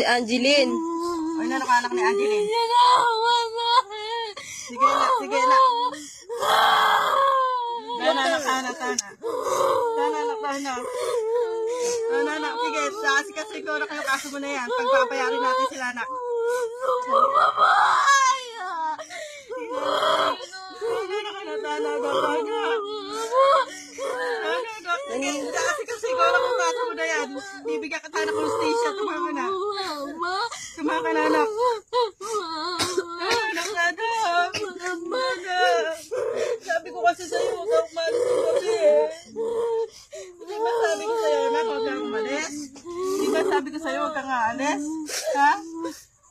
si Angeline. Ay, ano ka anak ni Angeline? Sige na, sige na. Ayan, anak, anak, anak. Sana, anak, anak. Ano, anak, sige. Sasikasin ko na kayo kaso mo na yan. Pagpapayari natin sila, anak. Bibigyan ka sana kung station, tumama na. Tumama ka na, anak. Anak na, anak. Sabi ko kasi sa'yo, huwag kang umalis ko kasi eh. Di ba sabi ko sa'yo, anak, huwag kang umalis? Di ba sabi ko sa'yo, huwag kang aalis? Ha?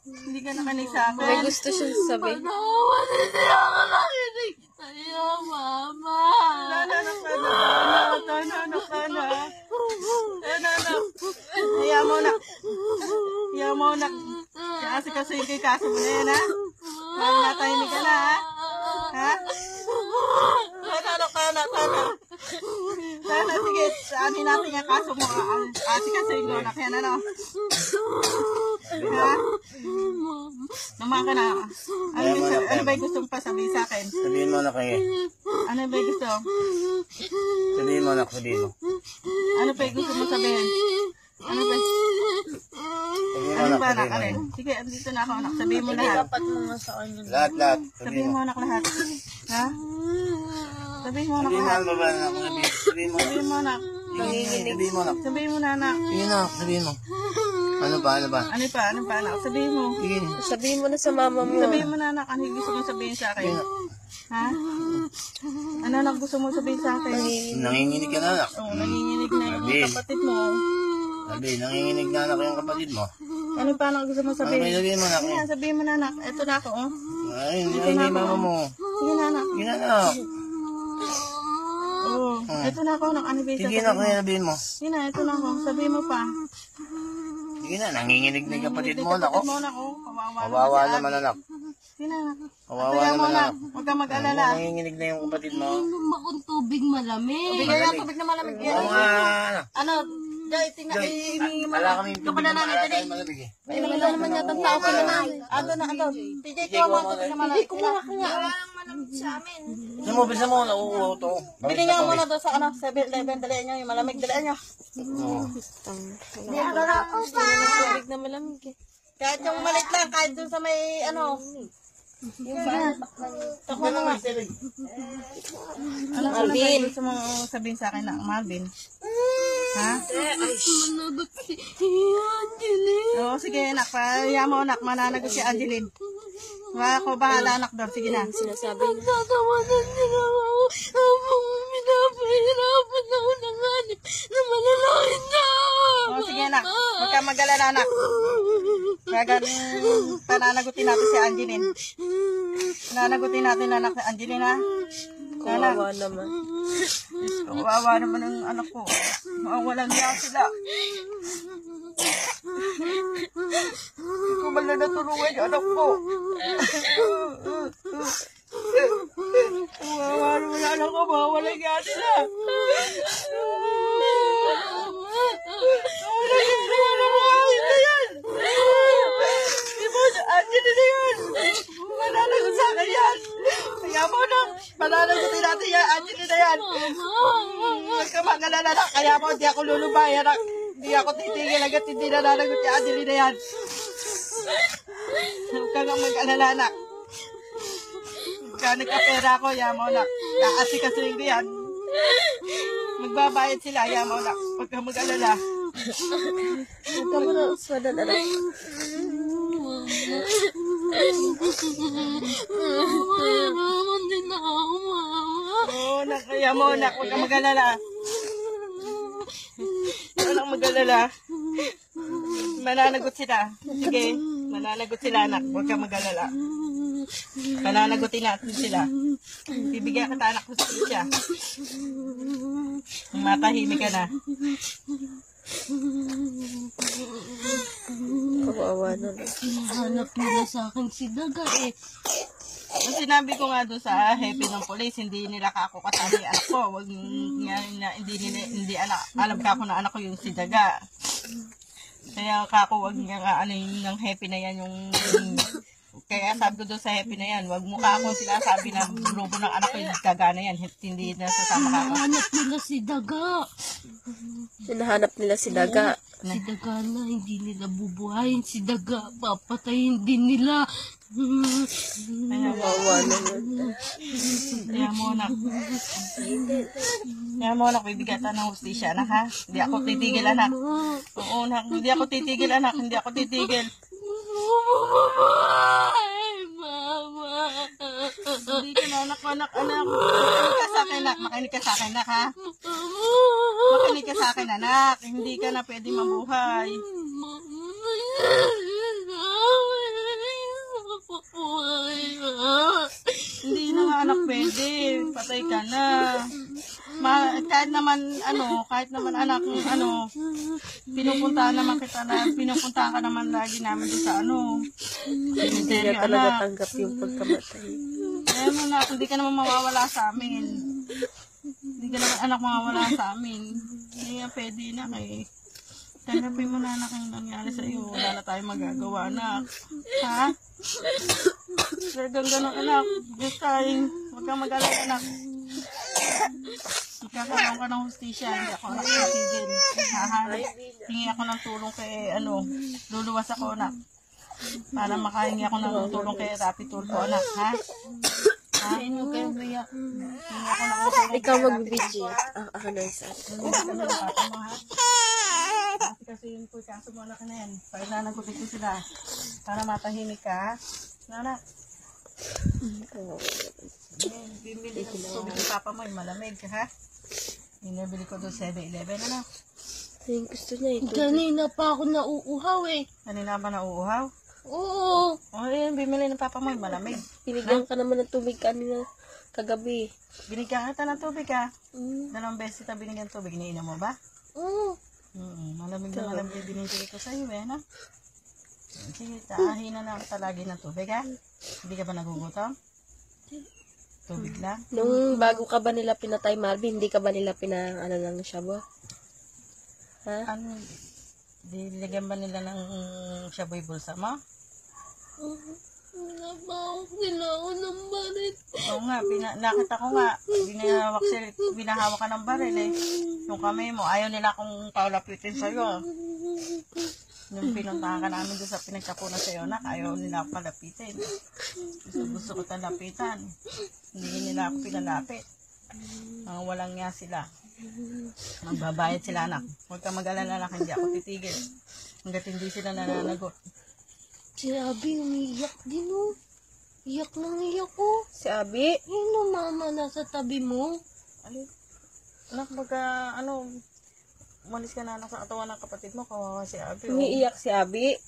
Hindi ka nakinig sa akin. May gusto siya sabi. Hindi ako nakinig sa'yo, mama. Anak na, anak na, anak na, anak. Iya mau nak, iya mau nak. Jangan sikit-sikit kasih boleh nak. Mana tanya ni kan nak? Hah? Mana nak? Mana sikit? Ani nanti yang kasih mau sikit-sikit gua nak kan nak? Hah? Nama kan nak? Anu baik gusung pas habis akan. Sedih mana kaya? Anu baik gusung. Sedih mana sedih? Anu baik gusung sabihan. Ano ba? Ano ba anak? Alin? Sige, dito na ako anak. Sabihin mo lahat. Lahat, lahat. Sabihin mo anak lahat. Ha? Sabihin mo anak lahat. Sabihin mo anak. Sabihin mo anak. Sabihin mo na anak. Sige na, sabihin mo. Ano ba, ano ba? Ano pa, ano pa anak? Sabihin mo. Sabihin mo na sa mama mo. Sabihin mo na anak. Ano yung gusto mong sabihin sa akin? Ha? Ano anak gusto mong sabihin sa akin? Nanginginig ka na anak. Oo, nanginginig na yung kapatid mo. Sabi, nanginginig na anak yung kapatid mo. Ano pa anak gusto mo sabihin? Ano sabihin mo anak? Ayan, sabihin mo na anak. Ito na ako, oh. Ay, hindi na mama mo. Sige na anak. Sige na anak. Oo. Ito na ako anak. Ano ba yung sabihin mo? Sige na ako yung sabihin mo. Sige na, ito na ako. Sabihin mo pa. Sige na, nanginginig na yung kapatid mo anak. Kapatid mo anak, oh. Kawawa naman anak. Sige na anak. Kawawa naman anak. Huwag kang mag-alala. Nanginginig na yung kapatid mo. Inom akong tubig malamig. Tubig na malamig. Ano? Dahil tingnan, wala kami malamig eh. May mga naman yatang tao ko naman. Ano na, ano? PJ ko mga tubig na malamig. PJ ko mga kanya. Wala lang malamig sa amin. Saan mo, bisa mo, nakukuha to. Bili niya muna doon sa ano, 7-11, dalihan niyo, yung malamig, dalihan niyo. Meron ako pa. Tubig na malamig eh. Kahit yung malit lang, kahit doon sa may ano. Yung ba? Takbo na nga. Marvin. Gusto mo sabihin sa akin na, Marvin? Ha? Ay, managot si Angeline. Oo, sige anak. Pahiya mo anak. Mananagot si Angeline. Wala ko bahala anak doon. Sige na. Sinasabi niya. Ang tatawanan nila ako. Abang minapahirapan ako ng hanip na malalangin na ako. Oo, sige anak. Huwag ka mag-alala anak. Pananagutin natin si Angeline. Pananagutin natin anak si Angeline ha. Kawawa naman. Kawawa naman ang anak ko. Mawalan niya sila. Hindi ko man na natulungan yung anak ko. Kawawa naman ang anak ko. Mawalan niya sila. Malalagutin natin yan, Angeline na yan. Huwag ka mag-alala na, kaya mo, hindi ako lulubay, anak. Hindi ako titigil agad, hindi nalalagot si Angeline na yan. Huwag ka mag-alala, anak. Huwag ka pera ko, kaya mo, anak. Kaasikasin ko yan. Magbabayad sila, kaya mo, anak. Huwag ka mag-alala. Huwag ka mo na uswadan, anak. Oo, nakaya mo, anak. Huwag kang mag-alala. Huwag kang mag-alala. Mananagot sila. Sige, mananagot sila, anak. Huwag kang mag-alala. Mananagotin natin sila. Bibigyan ka, anak, gusto siya. Matahimik ka na. Kawawa na lang. Hanap nila sa akin si Daga eh. Sinabi ko nga doon sa happy ng polis, hindi nila ka ako katali anak ko. Huwag nga, hindi alam ka ako na anak ko yung si Daga. Kaya kako, wag niya ka alin ng happy na yan yung kaya sabi ko doon sa happy na yan, wag mo ka akong sinasabi na grupo ng anak ko yung daga na yan. Hindi na sasama ka ako. Sinahanap nila si daga. Sinahanap nila si daga. Si daga na, hindi nila bubuhayin. Si daga, papatayin din nila. Kaya mo anak. Kaya mo anak, bibigatan ng hustisya anak ha. Hindi ako titigil anak. Oo anak, hindi ako titigil anak. Hindi ako titigil. Hindi ka na anak. Makinig ka sa akin anak. Makinig ka sa akin anak ha. Makinig ka sa akin anak. Hindi ka na pwede mabuhay. Hindi na nga anak pwede. Patay ka na. Kahit naman anak, pinupuntahan naman kita na, pinupuntahan ka naman lagi namin sa Hindi na talaga tanggap yung pagkamatay. Kaya mo na, hindi ka naman mawawala sa amin. Hindi ka naman anak mawawala sa amin. Hindi nga pwede na kayo. Tanggapin mo na anak yung nangyari sa iyo. Wala na tayong magagawa anak. Ha? Talagang ganun anak. Diyos tayo. Huwag kang mag-alala anak. Magkakaroon ka ng hustisya, hindi ako nakatigil. Hingi ako ng tulong kay, luluwas ako, anak. Para makahingi ako ng tulong kay Rapi Tulpo, anak, ha? Kain mo kayo, kaya. Ikaw mag-video. Ako na yung sa akin. Kasi yun po, kaso mo anak na yan. Pailanan ko dito sila. Para matahimik ka. Anak. Bibili ko tubig ni Papa mo, malamig ka ha? Binibili ko doon 7-11 na. Yung gusto niya ito. Kanina pa ako nauuhaw eh. Kanina ba nauuhaw? Oo. O yun, bimili ng Papa mo, malamig. Binigyan ka naman ng tubig kanina kagabi. Binigyan ka ng tubig ha? Dalawang beses kita binigyan ng tubig. Iniinom mo ba? Oo. Malamig na malamig yung binibili ko sa'yo eh na. Sige, tahahin na lang talagi ng tubig ha? Hindi ka ba nagugutom? Tubig lang? Nung bago ka ba nila pinatay Marvin, hindi ka ba nila ng shabu? Ha? Ano? Dilagyan ba nila ng shabu yung bulsa mo? Wala ba akong ginawa ng barit? Oo nga, nakita ko nga. Binahawak ka ng baril eh. Yung kamay mo, ayaw nila akong paulapitin sa'yo. Nung pinuntahan ka namin doon sa pinagkapunan sa'yo, anak, ayaw nila ako palapitin. Gusto ko talapitan. Hindi nila ako pinalapit. Walang niya sila. Magbabayad sila, anak. Huwag ka mag-alala, anak. Hindi ako titigil. Hanggat hindi sila nananagot. Si Abi, umiiyak din, oh. Iyak nang iyak, oh. Si Abi? Ano, mama, nasa tabi mo? Anak, umalis ka na anak sa katawan ng kapatid mo, kawawa si Abi. Umiiyak si Abi.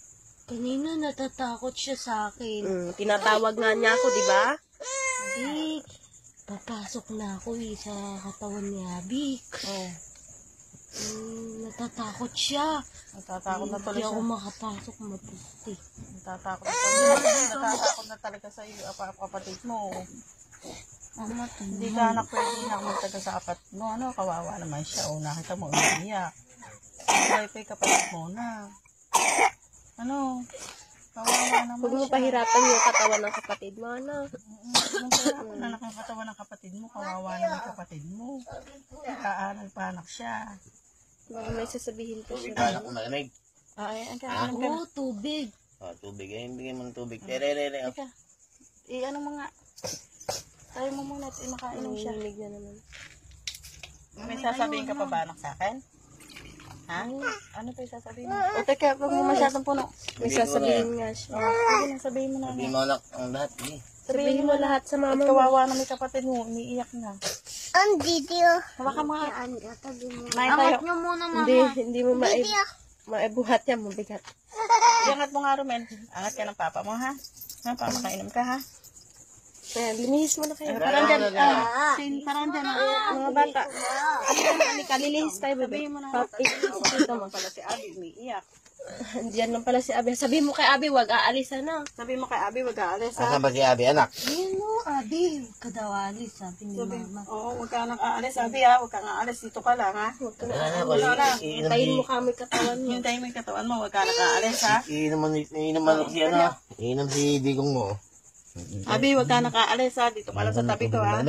Kanina natatakot siya sa akin. Tinatawag nga niya ako, di ba? Abi, papasok na ako sa katawan ni Abi. Oo. Natatakot siya. Natatakot na talaga siya. Hindi ako makapasok, mapusti. Natatakot na talaga. Natatakot na talaga sa iyo, kapatid mo. Hindi ka anak pwede na magtaga sa apat mo, kawawa naman siya, nakita mo umiiyak. Wifi kapatid mo na. Kawawa naman siya. Huwag mo pahirapan yung katawan ng kapatid mo, anak. Anak ang katawan ng kapatid mo, kawawa naman kapatid mo. Kaaral pa anak siya. Baka may sasabihin ko siya. Anak ko malamig. Oo, tubig. Tubig, bigyan mo ng tubig. Ika, tayo mo muna at makainom siya. May sasabihin ka pa ba anak sa akin? Ha? Ano pa yung sasabihin mo? O teka, huwag mo masyadong puno. May sasabihin nga siya. Sige, sabihin mo na. Sabihin mo anak ang lahat. Sabihin mo lahat sa mama mo. Kawawa na may kapatid mo, umiiyak na. Ang video. Baka mga angat mo muna mama. Hindi mo maibuhat yan, mabigat. Angat mo nga Romel. Angat ka ng papa mo ha. Para makainom ka ha. Linihis mo na kayo. Parang dyan. Parang dyan. Mga bata. Linihis tayo, baby. Papi. Ito mo pala si Abby. Umiiyak. Diyan lang pala si Abi. Sabi mo kay Abi, wag aalis na. Sabi mo kay Abi, wag aalis na. Asan ba si Abi, anak? Ayun o, Abi. Huwag ka daw aalis, sabi ni Mama. Oo, wag ka nang aalis, Abi ha. Huwag ka nang aalis. Dito ka lang ha. Huwag ka nang aalis. Hintayin mo kami katawan mo. Hintayin mo yung katawan mo. Huwag ka nang aalis ha. Iinom si ano. Iinom si Digong mo. Abi, wag ka nang aalis ha. Dito ka lang sa tabi ko ha.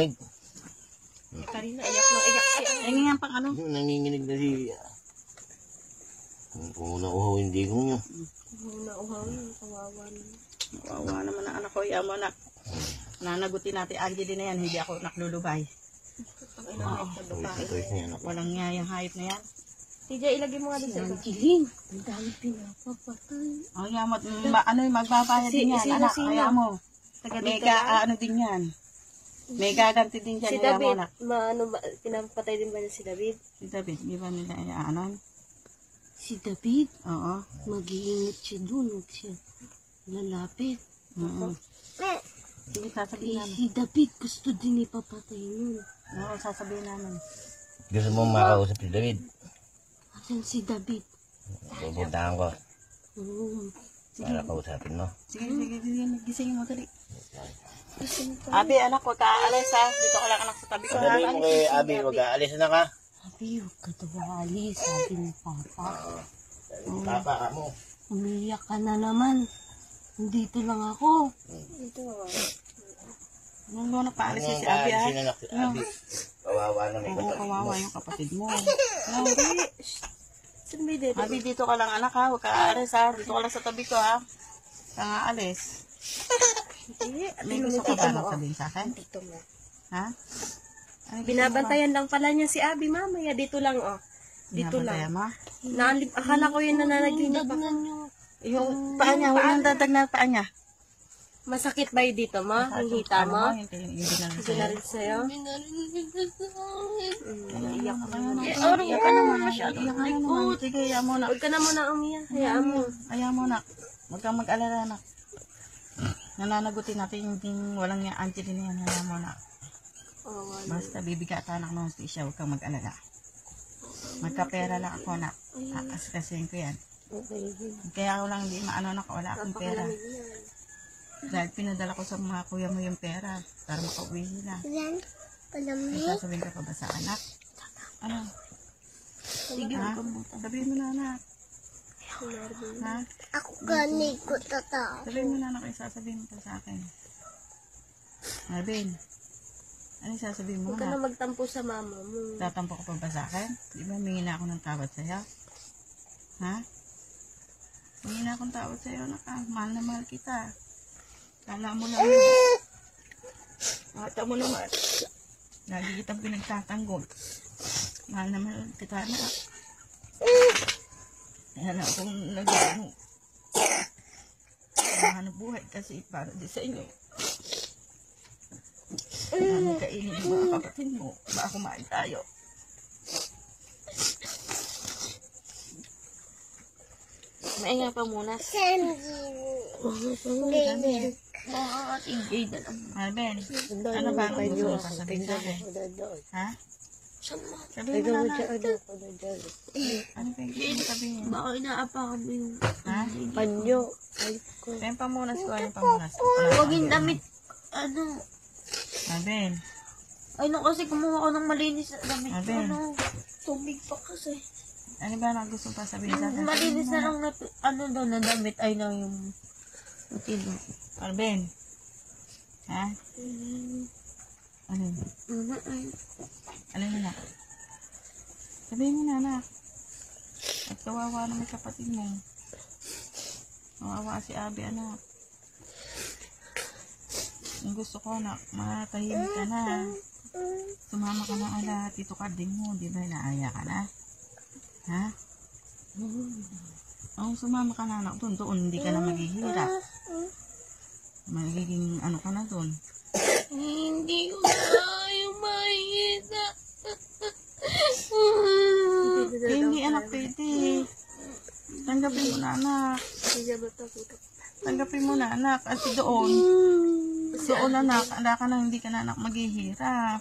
Karina, iyak lang. Iyak siya. Nanginginig pang ano? Nanginginig na siya. Kung nauhaw yung digong nyo. Kung nauhaw yung kawawa nyo. Kawawa naman ang anak ko. Iyan mo anak. Nanagutin natin. Agli din na yan. Hindi ako naklulubay. Walang nga yung hayop na yan. TJ, ilagay mo nga din sa kiling. Ang dami pinapapatay. Iyan mo. Ano yung magbabaya din yan. Anak, iyan mo. Mega ano din yan. May gaganti din dyan. Si David, pinapatay din ba niya si David? Si David, di ba nila ayaanan? Si David? Oo. Mag-iingat siya doon. Huwag siya lalapit. Oo. Sige, sasabihin namin. Si David, gusto din ipapatay nun. Oo, sasabihin namin. Gusto mo makausap si David? Asan si David? Pupuntahan ko. Oo. Para kausapin mo. Sige, sige, sige. Gisingin mo tali. Abi, anak, huwag ka aalis ha. Dito ko lang anak sa tabi ko. Sabi mo kay Abi, huwag ka aalis na ka. Abi, huwag ka daw aalis. Sabi ni Papa. Papa ka mo. Umiyak ka na naman. Dito lang ako. Dito ako. Anong mo na paalis na si Abi ha? Sinanak si Abi. Kawawa na may kapatid mo. Kawawa yung kapatid mo. Abi, Abi, dito ka lang anak ha. Huwag ka aalis ha. Dito ka lang sa tabi ko ha. Huwag ka aalis. May gusto ko ba nang sabihin sa akin? Ha? Binabantayan lang pala niya si Abi, mamaya. Dito lang, oh. Dito lang. Akala ko yun nananaginip. Yung paa niya, walang dadag na paa niya. Masakit ba yun dito, ma? Yung hita mo? Hindi na rin sa'yo? Iyak ka na naman. Iyak ka na naman. Sige, hayaan mo na. Huwag ka na muna umiyak. Hayaan mo. Hayaan mo na. Huwag kang mag-alala na. Nananagutin natin yung ding walang niya Angeline na yan. Alam mo na. Basta bibigyan ka anak ng siya. Huwag kang mag-alala. Magkapera lang ako na. Aasikasin ko yan. Kaya ako lang hindi maano na ko. Wala akong pera. Dahil pinadala ko sa mga kuya mo yung pera. Para makauwi nila. Sasabihin ka pa ba sa anak? Ano? Sige, sabihin mo na anak. Ha? Ako ganit ko tatao. Sabihin mo na anak, isasabihin mo pa sa akin. Marvin, ano isasabihin mo na? Huwag ka na magtampo sa mama mo. Tatampo ka pa ba sa akin? Di ba humingi na ako ng tawad sa'yo? Ha? Humingi na akong tawad sa'yo, anak. Mahal na mahal kita. Kala mo lang. Mata mo naman. Lagi kitang pinagtatanggol. Mahal na mahal kita, anak. Kaya na akong nag-ano. Mahanap buhay kasi para di sa inyo. Ano kainin mo mga kapatid mo? Baka kumain tayo. Mainga pa muna. Marvin, ano ba ang gusto mo sasabihin sa akin? Ha? Sabihin mo na lang. Ano pa yung sabihin? Baka inaapa kami yung panyo. Ayun pamunas ko, ayun pamunas ko. Huwag yung damit, ano. Marvin. Ayun kasi kumuha ko ng malinis na damit. Marvin. Tubig pa kasi. Ano ba na gusto pa sabihin sa atin? Malinis na lang ano daw na damit. Ayun lang yung utilo. Marvin. Ha? Ano? Alam mo na. Sabihin mo na, anak. At kawawa na may kapatid mo. Kawawa si Abi, anak. Ang gusto ko, anak, matahimik ka na. Sumama ka na, anak. Dito ka din mo. Di ba, naaya ka na? Ha? Oo, sumama ka na, anak. Doon, doon. Hindi ka na maghihirap. Magiging ano ka na doon. Hindi ko tayo mahihita. Hindi anak pwede. Tanggapin mo na anak. Tanggapin mo na anak. At doon. Doon anak. Ala ka na hindi ka na anak maghihirap.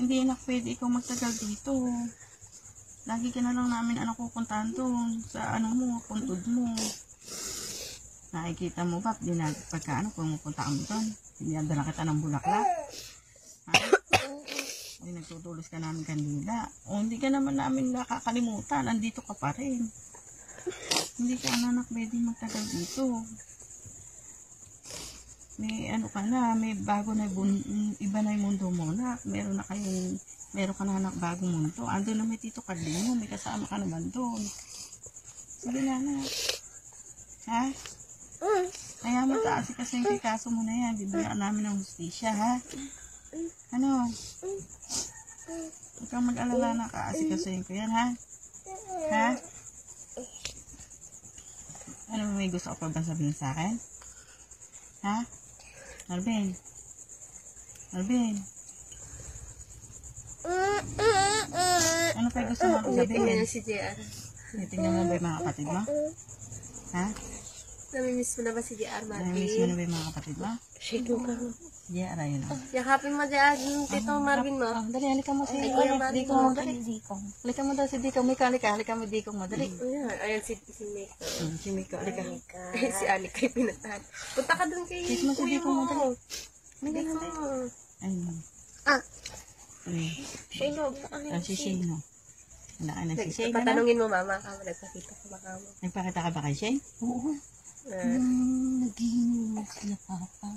Hindi anak pwede ikaw magtagal dito. Lagi ka na lang namin ano kukuntahan doon sa ano mo, puntod mo. Nakikita mo ba, pagka ano, pumupunta kami doon, dinadala kita ng bulaklak. Ay, nagtutulos ka namin kandila. O, hindi ka naman namin nakakalimutan, andito ka pa rin. Hindi ka anak pwede magtagal dito. May ano ka na, may bago na iba na yung mundo mo na, meron ka na anak bagong mundo, ando na may tito ka din mo, may kasama ka naman doon. Sige na anak, ha? Kaya mataas kasi yung kaso mo na yan, bibayaan namin ng hustisya, ha? Ano? Huwag kang mag-alala, nakaasikasin ko yan, ha? Ha? Ano, may gusto ko pa bang sabihin sa akin? Ha? Marvin. Marvin. Ano pa gusto mo sabihin? Nitingnan mo ba yung mga kapatid mo? Ha? Namimiss mo na ba si JR, Marvin? Namimiss mo na ba yung mga kapatid mo? Shito ka mo. JR, ayun na. Yakapin mo JR, yung tito Marvin mo. Dali, halika mo si Dikong mo. Halika mo daw si Dikong mo. Halika mo Dikong mo. Dali. Ayan si Mika. Si Mika, halika. Si Anik ay pinatahan. Punta ka doon kay Uyo mo. Dikong mo. Ayun. Ah. Shino. Ang si Shino. Anak na si Shino. Patanungin mo mama ka. Nagpakita ka ba ka mo? Nagpakita ka ba kay Shino? Oo. Naghihinom sila papa.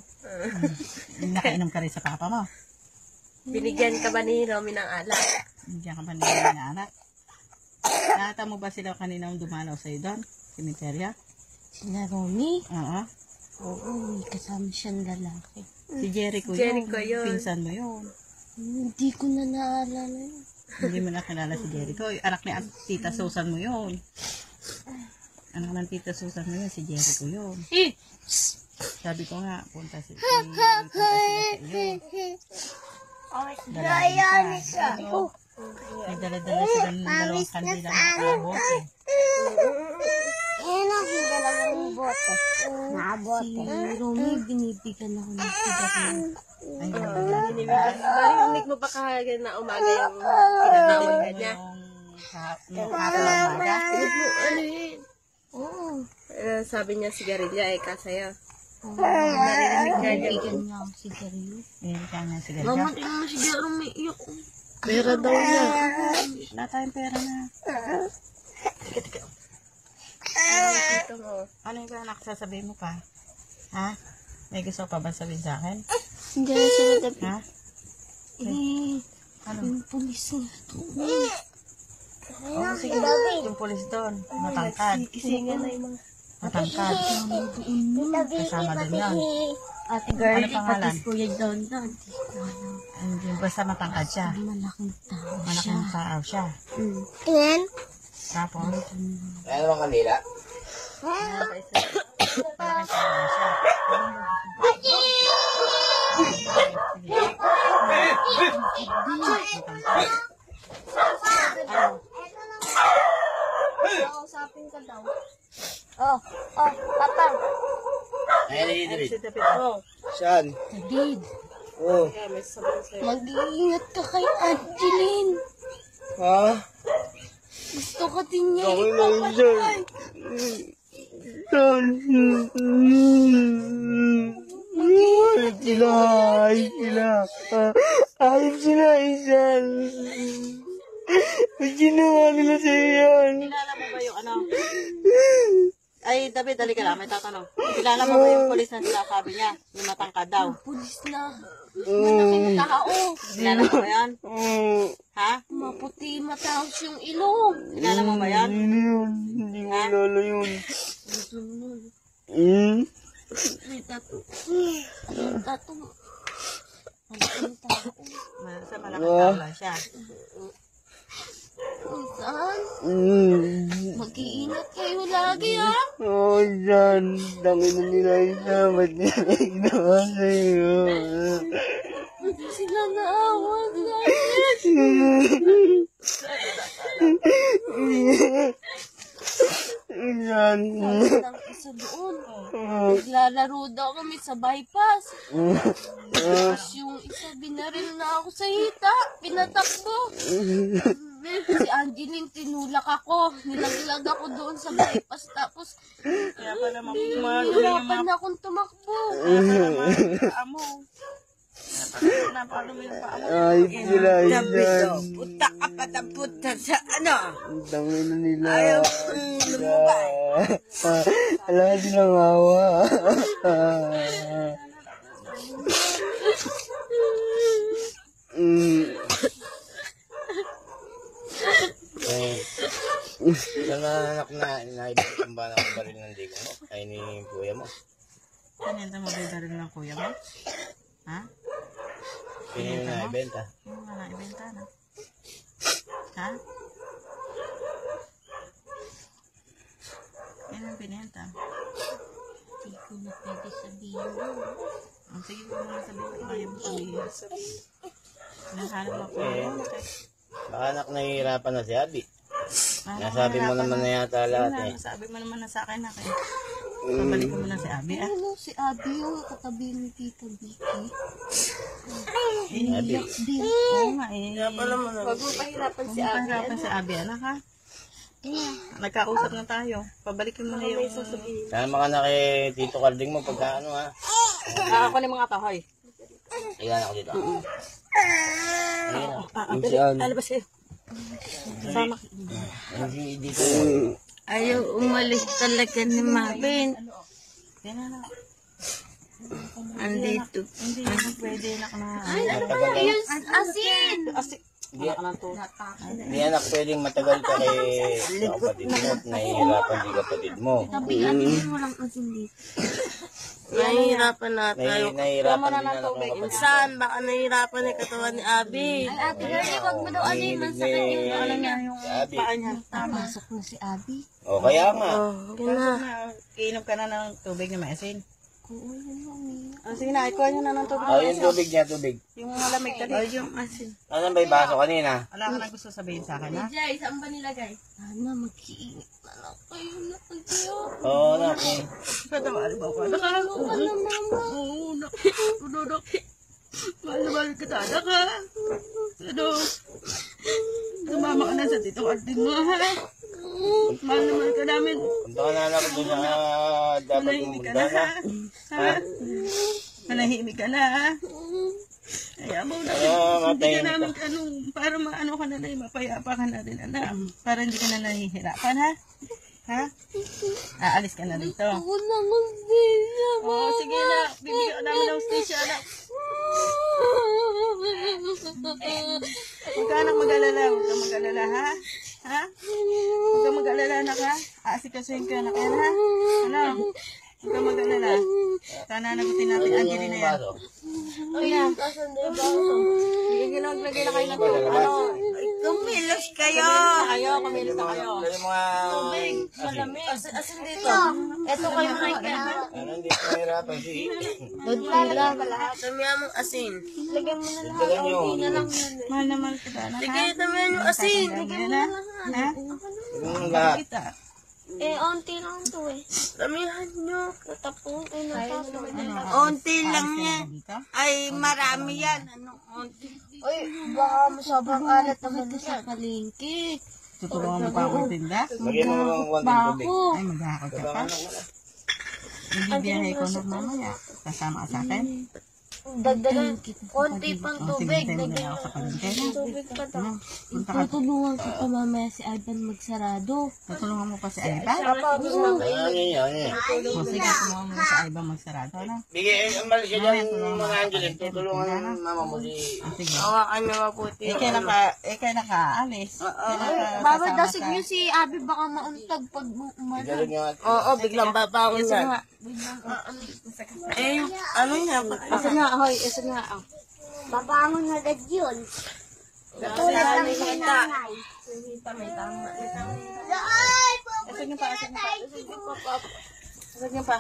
Nakainom ka rin sa papa mo? Binigyan ka ba ni Romy ng alak? Binigyan ka ba ni Romy ng alak? Nakita mo ba sila kanina dumalaw sa'yo doon? Cemeteria? Sila Romy? Oo. Oo, may kasama siyang lalaki. Si Jericho yun. Pinsan mo yun. Hindi ko na naalala yun. Hindi mo na kilala si Jericho. Anak ni Tita Susan mo yun. Anak ng Tita Susan mo yun, si Jericho yun. Sabi ko nga, punta si iyo. Nagdala-dala sila ng dalawang kandila ng bote. Si Romy, binibigyan ako ng sigarin. Narinig mo pa kahaga na umaga yung pinanawagan niya. Yung umaga. Ano yun? Oo. Sabi niya sigarilya eh, kasaya. Oo. Narinig niya niya ang sigarilyo. Meron ka nga sigarilyo. Mamang yung sigarilyo may iyok. Pera daw niya. Wala tayong pera na. Tika. Ano yung anak sasabihin mo pa? Ha? May gusto pa ba sabihin sa akin? Hindi na sila gabi. Ha? Ano? Yung pulis na ito. Oo, sige. Yung pulis doon. Matangkad. Matangkad. Kasama din yan. Ate girl, patis ko yan doon. Basta matangkad siya. Malaking tao siya. Malaking tao siya. Yan. Tapos? Ano bang kanila? Malaking tao siya. Ate! Ate! Kausapin ka daw. Oh, papa. Ay, David. Saan? David. Oh. Mag-iingat ka kay Adeline. Ha? Gusto ka din niya ipapatay. Ayos sila. Ayos sila, Isan. Ang ginawa nila sa'yo yan. Kilala mo ba yung ano? Ay, David, dali ka lang. May tatanong. Kilala mo ba yung polis na sinasabi niya? Yung matangkad daw. Polis na. Malaking tao. Kilala mo ba yan? Ha? Maputi, mataos yung ilong. Kilala mo ba yan? Hindi ko kilala yun. May tato. May tato. Malaking tao. Sa malaking tao lang siya. Isan, mag-iingat kayo lagi, ha? Oo, Isan. Dangin na nila, Isan. Ba't nila ginawa sa'yo? Ba't sila naawa sa'yo? Isan. Sabi ng isa doon. Naglalaro daw kami sa bypass. Tapos yung isa, binaril na ako sa hita. Pinatakbo. Sabi, si Angeline, tinulak ako. Nilagilag ako doon sa bypass. Tapos, kaya pala hirapan na akong tumakbo. Ay, sila yan. Puta ka pataputa sa ano. Ang dami na nila. Ayaw lumubay. Alam ka silang awa. Nanganak na, inaibang ba na ang baril ng ligo mo? Ay, ni kuya mo. Kanenta mo ba yung baril ng kuya mo? Ha? Kanenta mo? Naibenta. Yung nga naibenta na. Ha? Yan ang pinenta. Hindi ko na pwede sabihin mo. Sige ko na sabihin ko. Kaya mo sabihin. Nahanap ako. Baka anak nahihirapan na si Abby. Nasabi mo naman na yata lahat eh. Nasabi mo naman na sa akin na kayo. Pabalik ko muna si Abby ah. Ano si Abby yung katabi ni Tita Vicky? Abby. Oo nga eh. Huwag mo pahirapan si Abby. Huwag mo pahirapan si Abby anak ha. Nagkausap na tayo. Pabalik ko muna yung... Sama ka na kay Tito Carding mo pagka ano ha. Ako na mga kahoy. Iyan ako dito. Alabas kayo. Sama. Ayaw umalis talaga ni Marvin. Andito. Hindi na pwede anak na. Ay, ano ba yun? Asin! Hindi anak pwedeng matagal ka kay sa kapatid mo at nahihirapan di kapatid mo. Walang asin dito. Nahihirapan na tayo. Nahihirapan din na tubig. Insan, baka nahihirapan na katawan ni Abby. Ay, Ate Girlie, huwag mo daw alin. Masakit yung ano niya, yung paan niya. Masok na si Abby. O, kaya nga. Iinom ka na ng tubig na maasin. Oo, yun lang. Sige na, ikuha niyo na ng tubig. O, yung tubig niya, tubig. Yung malamig ka rin. O, yung asin. Ano ba yung baso kanina? Wala ka na gusto sabihin sa akin, ha? Jai, saan ba nilagay? Sana, mag-iinit na lang kayo na pag-iyo. Oo, nakin. Patawari ba ako? Nakalago ka na, mama. Oo, nakunodok. Mahal-mahal ka tada ka. Ano? Sumama ka na sa titong ating mo, ha? Mahal-mahal ka namin. Punta ka na lang doon na dapat mong magdala. Manahimik ka na, ha? Kaya mo na, hindi ka namin anong, para maano ka na rin, mapayapa ka na rin, anak. Para hindi ka na nahihirapan, ha? Ha? Aalis ka na dito. Ako na mag-stisya, mama. Oo, sige na. Bibigyan ka namin ng stisya, anak. Huwag ka anak mag-alala. Huwag ka mag-alala, ha? Ha? Huwag ka mag-alala, anak, ha? Aasikasuhin ka, anak, yan, ha? Ano? Huwag ka mag-alala. Sana nagutin natin, Angeline na yan. Oh, yan. Hindi na maglagay na kayo na ito. Ano? Kumilos kayo! Kumilos na kayo. Tubig, malamig. Asin dito? Ito kayo kayo. Ano, hindi ko mahirapan siya. Lagyan mo lahat. Tamihan mong asin. Lagyan mo na lahat. Hindi na lang yun. Mahal na mahal kita na ha? Lagyan mo tamihan yung asin. Lagyan mo na lahat. Lagyan mo lahat. Onti lang ito eh. Tamihan nyo. Tatapunin na ito. Onti lang yan. Ay, marami yan. Ano, onti. Uy, baka masyabang alat naman na sa kalingkit. Tutulungan mo pa akong tinda? Magbako. Ay, magbako ka pa. Ibibiyahe ko na mamaya. Kasama ka sa akin. Dagdagan. Konti pang tubig. Dagdagan ako sa kalingkit. Tutulungan ko pa mamaya si Ivan magsarado. Tutulungan mo pa si Ivan? Sige, tutulungan mo si Ivan magsarado. Bigay, umalis ka dyan mga Angeline. Tutulungan mama mo si... Hawakan niya mabuti. Ikay nakaalis. Baba, dasig niyo si Abby baka mauntag pag umalis. Oo, biglang babaon na. Eh, ano niya? Isa nga, ahoy. Isa nga, ahoy. Babaon na agad yun. Tulad ng hinanay. Asag niyo pa, asag niyo pa. Asag niyo pa.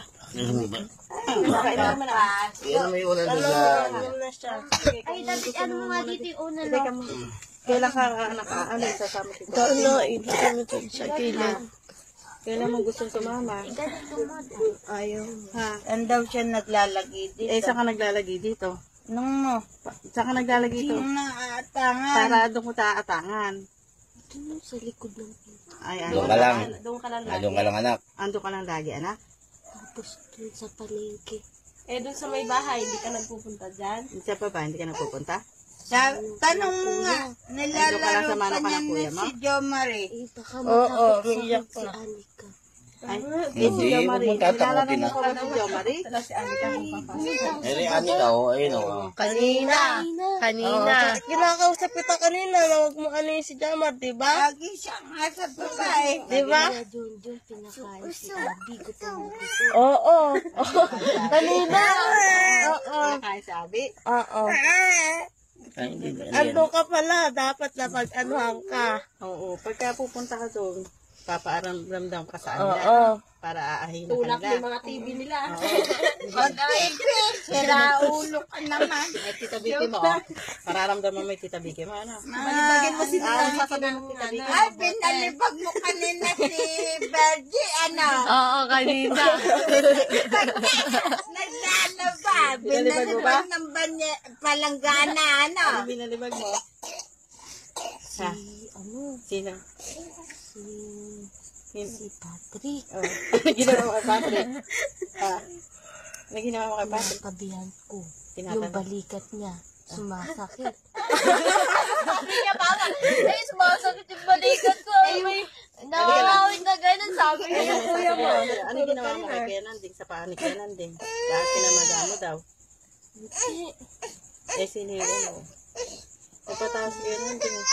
Kailangan mo na. Kailangan mo yung unan siya. Ay, dapat ano nga dito yung unan mo. Kailangan ka nakaano yung sasama dito. Ano, ibig kami dito sa kilid. Kailan mo gustong sumama? Ayaw. Ano daw siya naglalagay dito? Eh, saan ka naglalagay dito? Nung mo? Saan ka naglalagay dito? Yung naatangan. Para doon ko taatangan. Doon sa likod ng pinto. Doon ka lang. Doon ka lang, anak. Doon ka lang lagi, anak. Tapos doon sa palengke. Eh, doon sa may bahay, hindi ka nagpupunta dyan? Doon sa baba, hindi ka nagpupunta? Tanong nga, nilalaro pa niya na si Jomari. Eh, baka matatakot si Anika. Hindi, huwag mong tatakotin na. Nilalaro mo si Jomari? Tala si Anika mong papasok. Eh, Anika, ayun o. Kanina. Kinakausap kita kanina, huwag mong ano yung si Jomari, diba? Lagi siya nga sa tuba eh. Diba? Doon pinakain si Abby, gutom na gusto. Kanina. Pinakain si Abby? Ando ka pala, dapat na pag-anuhan ka. Oo, pagka pupunta ka doon, papaaramdam ka sa anda. Para aahin ka. Tulak yung mga TV nila. Sira ulo ka naman. Ay, Tita Biki mo. Pararamdaman mo yung Tita Biki mo. Malibagin mo si Tita Biki. Ay, pinalibag mo kanina si Bergie, ano? Oo, kanina. Binalibag ng palanggana, ano? Ano binalibag mo? Si, ano? Sino? Si Patrick. Ginawa mo kay Patrick. Naginawa mo kay Patrick. Yung kabihan ko. Yung balikat niya. Sumasakit. Sabi niya, baka, ay, sumasakit yung balikat ko. Nakakawin na ganun, sabi niya. Ano ginawa mo kay Kenanding? Sa paa ni Kenanding? Lahat pinamaga mo daw. Eh, sinira mo. Napataas Kenanding.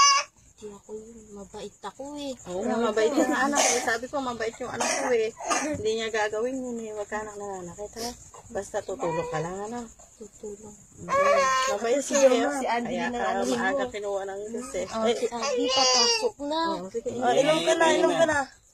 Hindi ako yun. Mabait ako eh. Oo, mabait yung anak ko. Sabi ko, mabait yung anak ko eh. Hindi niya gagawin yun eh. Huwag ka anak nananakit ha. Basta tutulog ka lang, anak. Tutulog. Mabait si Jomar. Si Andy na maaga kinuha ng ilis eh. Si Andy, papasok na. Ilong ka na, ilong ka na.